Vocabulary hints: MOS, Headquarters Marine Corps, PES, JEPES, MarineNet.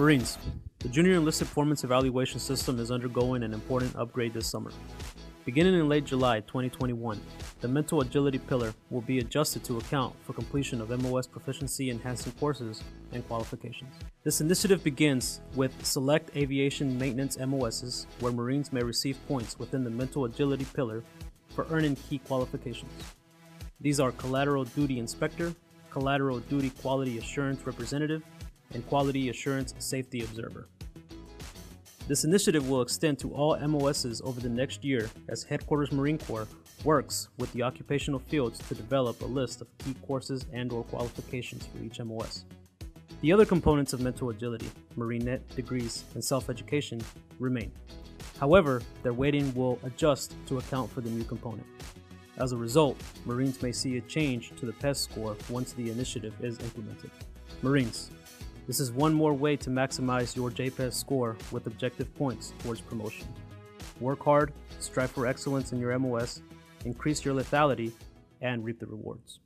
Marines, the Junior Enlisted Performance Evaluation System is undergoing an important upgrade this summer. Beginning in late July 2021, the Mental Agility Pillar will be adjusted to account for completion of MOS proficiency enhancing courses and qualifications. This initiative begins with select aviation maintenance MOSs, where Marines may receive points within the Mental Agility Pillar for earning key qualifications. These are Collateral Duty Inspector, Collateral Duty Quality Assurance Representative, and Quality Assurance Safety Observer. This initiative will extend to all MOSs over the next year as Headquarters Marine Corps works with the occupational fields to develop a list of key courses and/or qualifications for each MOS. The other components of mental agility, MarineNet, degrees, and self-education, remain. However, their weighting will adjust to account for the new component. As a result, Marines may see a change to the PES score once the initiative is implemented. Marines, this is one more way to maximize your JEPES score with objective points towards promotion. Work hard, strive for excellence in your MOS, increase your lethality, and reap the rewards.